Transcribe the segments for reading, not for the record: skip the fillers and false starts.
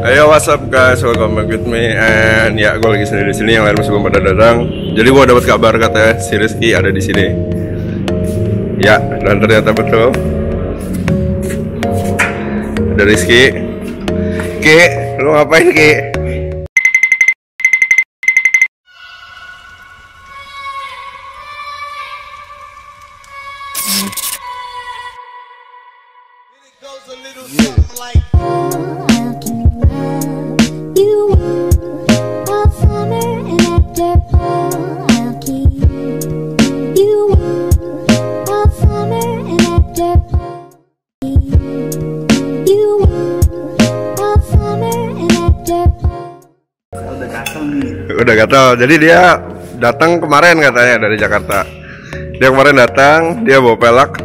Ayo, what's up guys, welcome back with me. And ya, gue lagi sendiri di sini, yang lain masih belum pada datang. Jadi gue dapat kabar katanya si Rizky ada di sini. Ya, dan ternyata betul. Ada Rizky. Ki, lu ngapain Ki? Udah gatel, jadi dia datang kemarin katanya dari Jakarta. Dia kemarin datang, dia bawa pelak.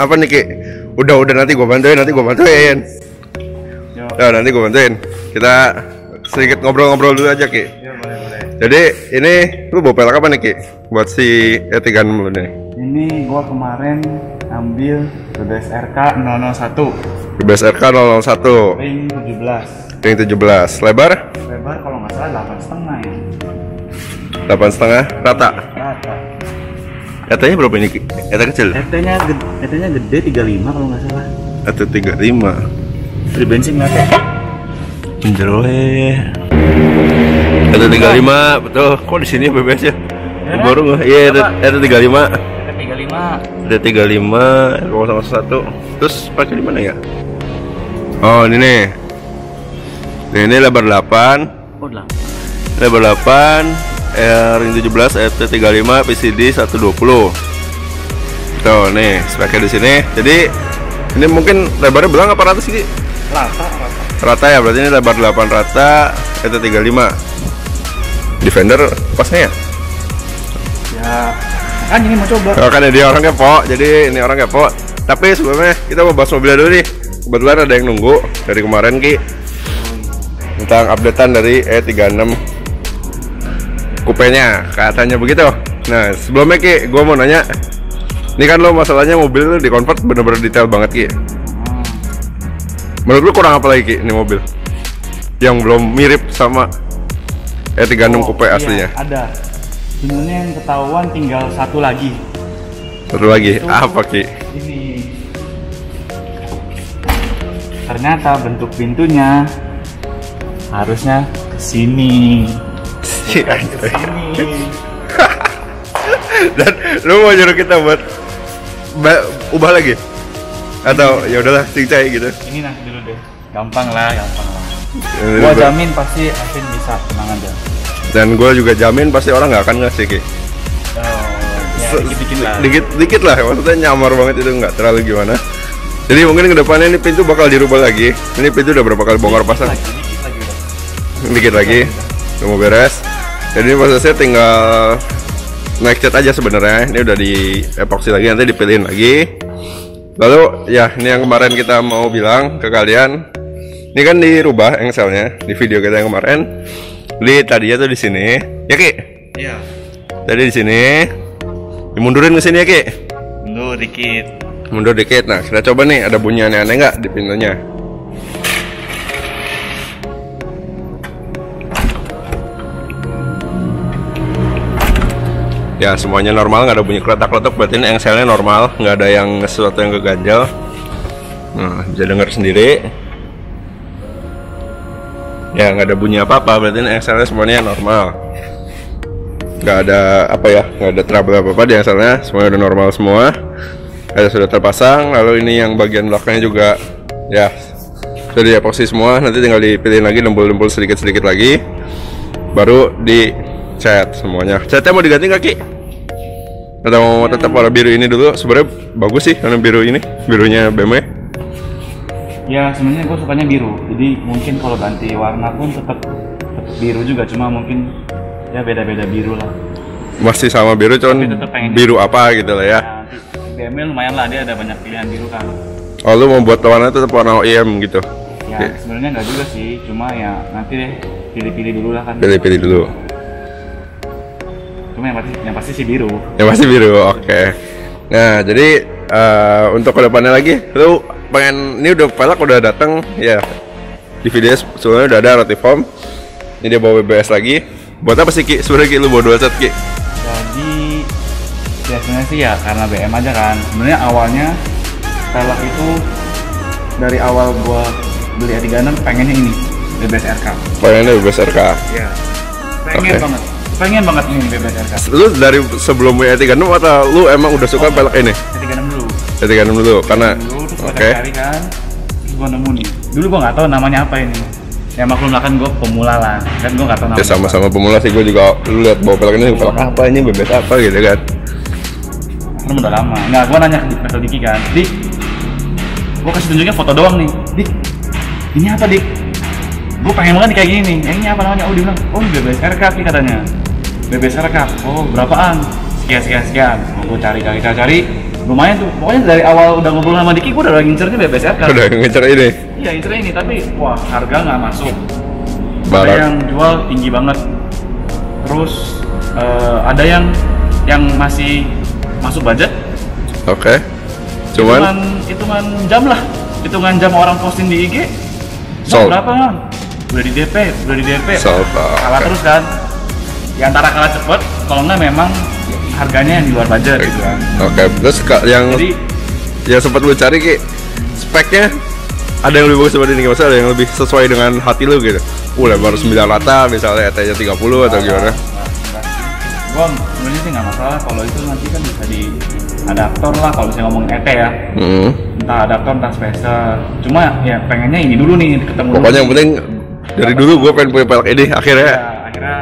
Apa nih Ki? Udah nanti gue bantuin, Yo. Nanti gue bantuin. Kita sedikit ngobrol-ngobrol dulu aja Ki. Iya, boleh. Jadi ini lu bawa pelak apa nih Ki? Buat si E36 lu nih. Ini gue kemarin ambil BBSRK 001. BBSRK 001. Ring 17. Ring 17. Lebar kalau nggak salah 8,5 ya. 8,5 rata. ET-nya berapa ini? ET kecil? ET-nya gede 35 kalau nggak salah. ET 35. Free bensin nggak ya? Menjeroe. ET 35 betul. Kok di sini BBS ya? Baru iya ET 35. ET 35 001. Terus pakai di mana ya? Oh ini nih. Ini lebar 8. Oh 8. Lebar 8. Ring 17 FT35 PCD 120. Tuh nih speknya di sini. Jadi ini mungkin lebarnya bilang apa rata sih? Rata ya, berarti ini lebar 8 rata FT35. Defender pasnya ya? Ya kan ini mau coba. Oh, kan dia orangnya po, jadi ini orangnya po. Tapi sebelumnya kita mau bahas mobilnya dulu nih. Kebetulan ada yang nunggu dari kemarin Ki tentang updatean dari E36 kupenya, katanya begitu. Nah sebelumnya Ki, gue mau nanya, ini kan lo masalahnya mobil lo di convert bener-bener detail banget Ki. Menurut lo kurang apa lagi Ki, ini mobil yang belum mirip sama E36 coupe aslinya? Iya, ada. Sebenarnya yang ketahuan tinggal satu lagi. Satu lagi? Itu apa Ki? Ini ternyata bentuk pintunya harusnya kesini. Dan lu mau nyuruh kita buat ubah lagi? Atau ya udahlah cincai gitu? Ini nanti dulu deh, gampang lah. Gua jamin pasti Alvin bisa, tenang aja. Dan gua juga jamin pasti orang nggak akan ngasih Ki. Ya, dikit lah, maksudnya nyamar banget itu nggak terlalu gimana. Jadi mungkin kedepannya ini pintu bakal dirubah lagi. Ini pintu udah berapa kali bongkar pasang? Dikit lagi. Udah mau beres. Jadi ini prosesnya tinggal naik cat aja sebenarnya. Ini udah di epoksi lagi, nanti dipilihin lagi. Lalu ya ini yang kemarin kita mau bilang ke kalian. Ini kan dirubah engselnya di video kita yang kemarin. Jadi tadinya tuh di sini. Ya Ki? Iya. Tadi di sini. Dimundurin ke sini ya Ki? Mundur dikit. Nah, kita coba nih ada bunyi aneh-aneh nggak di pintunya? Ya semuanya normal, nggak ada bunyi kletak-kletuk, berarti ini engselnya normal, nggak ada yang sesuatu yang keganjal. Nah bisa dengar sendiri ya, nggak ada bunyi apa-apa, berarti ini engselnya semuanya normal, nggak ada apa ya, nggak ada trouble apa-apa di engselnya, semuanya udah normal semua, ada sudah terpasang. Lalu ini yang bagian belakangnya juga ya sudah diepoksi semua, nanti tinggal dipilihin lagi dempul-dempul sedikit-sedikit lagi baru di cat semuanya. Catnya mau diganti nggak Ki? Atau mau tetap warna biru ini dulu? Sebenarnya bagus sih warna biru ini, birunya BMW. Ya sebenarnya gue sukanya biru, jadi mungkin kalau ganti warna pun tetap biru juga, cuma mungkin ya beda-beda biru lah. Masih sama biru, cuman biru apa gitu lah ya. BMW lumayan lah, dia ada banyak pilihan biru kan. Oh lu mau buat warna tetap warna OEM gitu? Ya sebenarnya nggak juga sih, cuma ya nanti deh pilih-pilih dulu lah kan. Pilih-pilih dulu. Yang pasti sih biru. Yang pasti biru, oke. Nah, jadi untuk kedepannya lagi, lu pengen ini udah pelak udah datang ya. Di video sebelumnya udah ada Rotiform. Ini dia bawa BBS lagi. Buat apa sih Ki? Sebenernya Ki lu bawa dual set Ki? Jadi biasanya sih ya karena BM aja kan. Sebenarnya awalnya pelek itu dari awal gua beli A36 pengennya ini BBS RK. Pengennya BBS RK? Iya. Pengen banget. Pengen banget ini BBS RK. Lu dari sebelum E36 atau lu emang udah suka pelek ini? E36 dulu. E36 dulu karena oke. Kan gua nemu nih. Dulu gua nggak tahu namanya apa ini. Ya maklum lah kan gua pemula lah. Dan gua nggak tahu namanya. Ya sama-sama pemula sih gua juga. Lu lihat bawa pelek ini pelek apa ini BBS apa gitu kan. Karena udah lama. Enggak, gua nanya ke Metal Diki kan. Dik, gua kasih tunjuknya foto doang nih. Dik, ini apa Dik? Gue pengen banget kayak gini, ini apa namanya? Oh dia bilang, oh BBS RK nih katanya. BBS RK, oh berapaan? Sekian. Gue cari. Lumayan tuh, pokoknya dari awal udah ngobrol sama Diki, gue udah ngincernya BBS RK. Udah ngincer ini? Iya ngincer ini, tapi wah harga nggak masuk. Barang. Ada yang jual tinggi banget. Terus ada yang masih masuk budget. Oke. Hitungan jam lah, hitungan jam orang posting di IG. Sold. Berapa kan? Udah di DP. Sold. Kalah terus kan. Ya antara kalah cepet, kalau enggak memang harganya yang di luar budget gitu kan. Oke. Terus yang sempat lu cari Ki, speknya ada yang lebih bagus seperti ini, maksudnya ada yang lebih sesuai dengan hati lu gitu. Lebar 9 rata misalnya, ET-nya 30 atau gimana? Gua sebenarnya sih nggak masalah, kalau itu nanti kan bisa di adaptor lah kalau misalnya ngomong ET ya. Entah adaptor, entah spacer. Cuma ya pengennya ini dulu nih ketemu. Pokoknya yang penting dari dulu gue pengen punya pelek ini akhirnya. Ya, akhirnya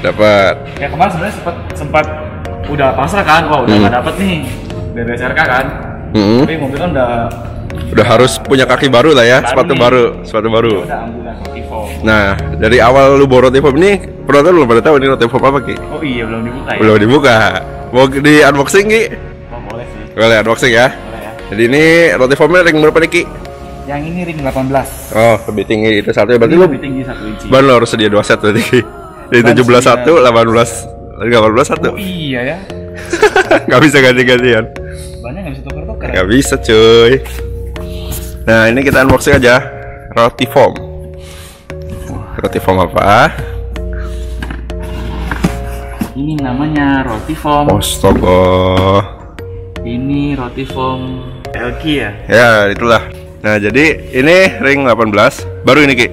dapat. Ya kemarin sebenarnya sempat udah pasrah kan, wah udah nggak dapet nih BBSRK kan. Tapi mobil kan udah harus punya kaki baru lah ya, sepatu baru. Ya, udah ambil Rotiform. Nah dari awal lu bawa Rotiform ini, penonton belum pada tahu ini Rotiform apa Ki? Oh iya belum dibuka. Ya? Belum dibuka. Mau di unboxing Ki? Oh, boleh sih. Boleh unboxing ya. Boleh ya. Jadi ini Rotiformnya ring berapa nih Ki? Yang ini ring 18. Oh lebih tinggi itu satu. Berarti lu lebih tinggi 1 inci. Baru lo harus sedia 2 set berarti Ki. Dari 17 1, 18 1. Oh iya ya. Gak bisa ganti-gantian. Banyak gak bisa tuker-tuker. Gak bisa cuy. Nah ini kita unboxing aja Rotiform. Rotiform apa? Ini namanya Rotiform. Astaga. Ini Rotiform LQ ya? Ya itulah. Nah jadi ini ring 18. Baru ini Ki?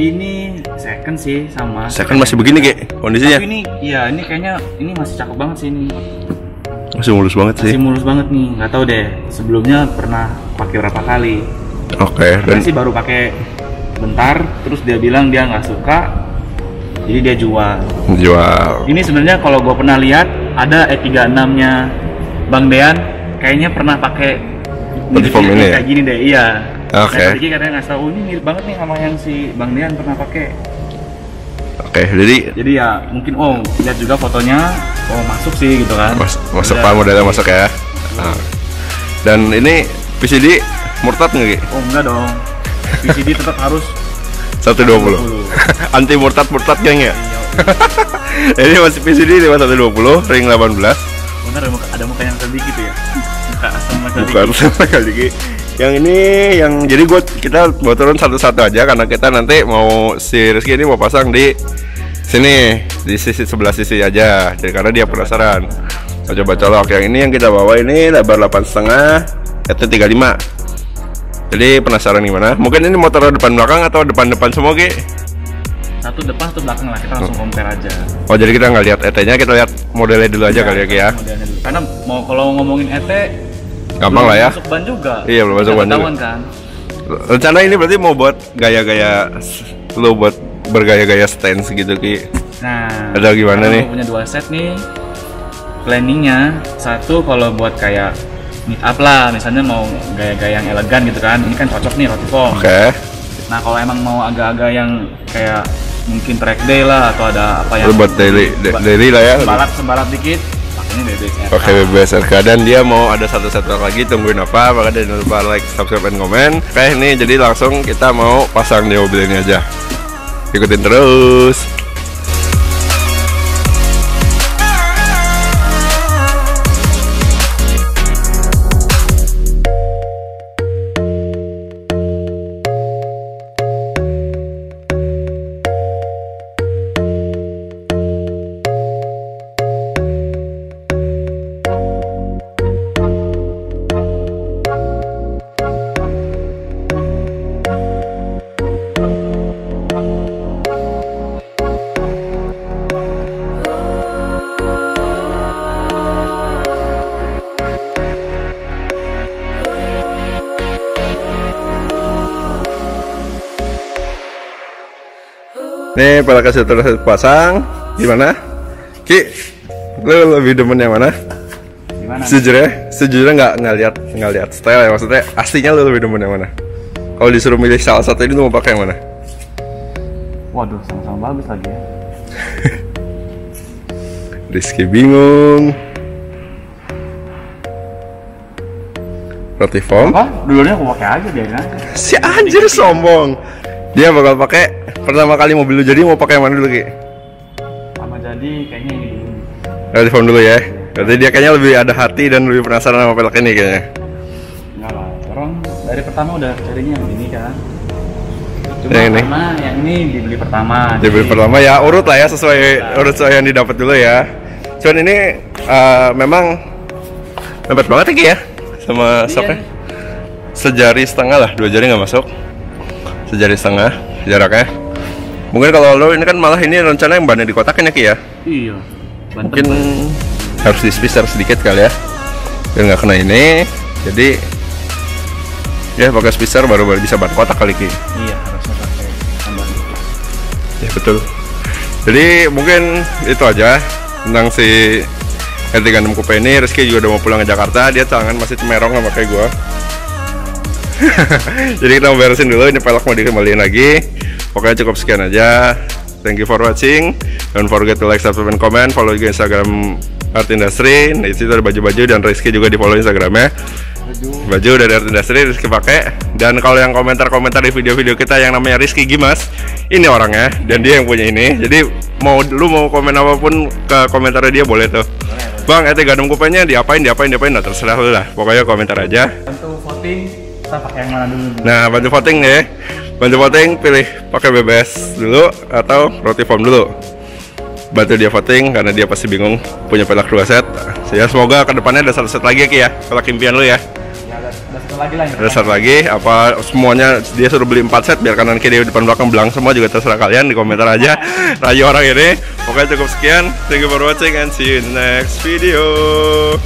Ini second sih sama. Second masih begini Ki kondisinya? Tapi ini, ya ini kayaknya ini masih cakep banget sih ini. Masih mulus banget sih. Masih mulus banget nih, nggak tahu deh. Sebelumnya pernah pakai berapa kali? Oke. Dan sih baru pakai bentar, terus dia bilang dia nggak suka, jadi dia jual. Ini sebenarnya kalau gue pernah lihat ada E36-nya Bang Dean, kayaknya pernah pakai uniform ini kayak gini deh, iya. Oke. Nah, Rizky katanya nggak tahu ini mirip banget nih sama yang si Bang Dean pernah pakai. Oke, jadi ya mungkin lihat juga fotonya, masuk sih gitu kan. Masuk pak modelnya masuk ya. Nah. Dan ini PCD murtad nggak Ki? Oh enggak dong. PCD tetap harus 120. Anti murtad geng ya. Jadi masih PCD 5120 ring 18. Bener ada muka yang sedikit ya. Bukan sama kali. Yang ini jadi kita bawa turun satu-satu aja karena kita nanti mau si Rizky ini mau pasang di sini di sisi sebelah sisi aja. Jadi karena dia penasaran. Kita coba colok. Yang ini yang kita bawa ini lebar 8,5 ET35. Jadi penasaran gimana? Mungkin ini motor depan belakang atau depan semua Ki? Satu depan atau belakang lah, kita langsung compare aja. Oh jadi kita nggak lihat ET-nya, kita lihat modelnya dulu aja kali ya Ki ya. Karena mau kalau ngomongin ET gampang lah ya. Masuk ban juga. Iya, belum masuk ban juga. Kan? Rencana ini berarti mau buat bergaya-gaya stance gitu Ki. Nah, ada gimana nih? Punya 2 set nih. Planningnya satu kalau buat kayak meet up lah, misalnya mau gaya-gaya yang elegan gitu kan. Ini kan cocok nih Rotiform. Oke. Nah, kalau emang mau agak-agak yang kayak mungkin track day lah atau ada apa yang buat daily lah ya. Sembalap dikit. Oke BBSRK dan dia mau ada satu-satu lagi, tungguin apa? Maka jangan lupa like, subscribe, dan komen. Oke ini jadi langsung kita mau pasang di mobil ini aja. Ikutin terus. Nih para kasih terus pasang, gimana? Ki, lu lebih demen yang mana? Gimana? Sejujurnya nggak lihat style ya, maksudnya aslinya lu lebih demen yang mana? Kalau disuruh milih salah satu ini, lu mau pakai yang mana? Waduh, sama-sama bagus lagi ya. Rizky bingung. Rotiform? Apa? Dulunya aku pakai aja biarin aja. Si anjir sombong. Dia bakal pakai pertama kali mobil lu, jadi mau pakai yang mana dulu Ki? Sama jadi kayaknya ini dulu. Rotiform dulu ya. Berarti dia kayaknya lebih ada hati dan lebih penasaran sama pelek ini kayaknya. Enggak lah, orang dari pertama udah carinya yang begini kan. Cuma yang ini dibeli pertama. Dibeli pertama ya, urut lah ya sesuai yang didapat dulu ya. Cuman ini memang lembut banget Ki ya sama soknya. Sejari setengah lah, dua jari nggak masuk. Sejari setengah jaraknya. Mungkin kalau lo ini kan malah ini rencana yang bannya dikotakin ya Ki ya. Iya. Mungkin harus dispesial sedikit kali ya. Biar nggak kena ini. Jadi ya pakai spacer baru bisa ban kotak kali Ki. Iya, harusnya pakai ban. Ya betul. Jadi mungkin itu aja tentang si E36 Coupe ini. Rizky juga udah mau pulang ke Jakarta, dia tangan masih cemerong sama kayak gua. Jadi kita mau beresin dulu, ini pelek mau dikembaliin lagi. Oke, cukup sekian aja. Thank you for watching. Don't forget to like, subscribe, and comment. Follow juga Instagram artindustry. Nah, itu ada baju-baju dan Rizky juga di follow Instagramnya. Baju dari artindustry Rizky pakai. Dan kalau yang komentar-komentar di video-video kita yang namanya Rizky Gimas, ini orangnya dan dia yang punya ini. Jadi lu mau komen apapun ke komentarnya dia boleh tuh. Bang, E36 Coupe-nya diapain, nah terserah lu lah. Pokoknya komentar aja. Bantu voting, kita pakai yang mana dulu? Nah, bantu voting ya. Bantu voting, pilih pakai BBS dulu atau Rotiform dulu. Bantu dia voting karena dia pasti bingung punya pelek 2 set. Ya, semoga kedepannya ada 1 set lagi ya Ki ya, pelek impian lu ya. Ada satu lagi apa semuanya dia suruh beli 4 set biar kanan kiri depan belakang belang semua, juga terserah kalian di komentar aja. Rayu orang ini. Oke, cukup sekian, thank you for watching and see you in the next video.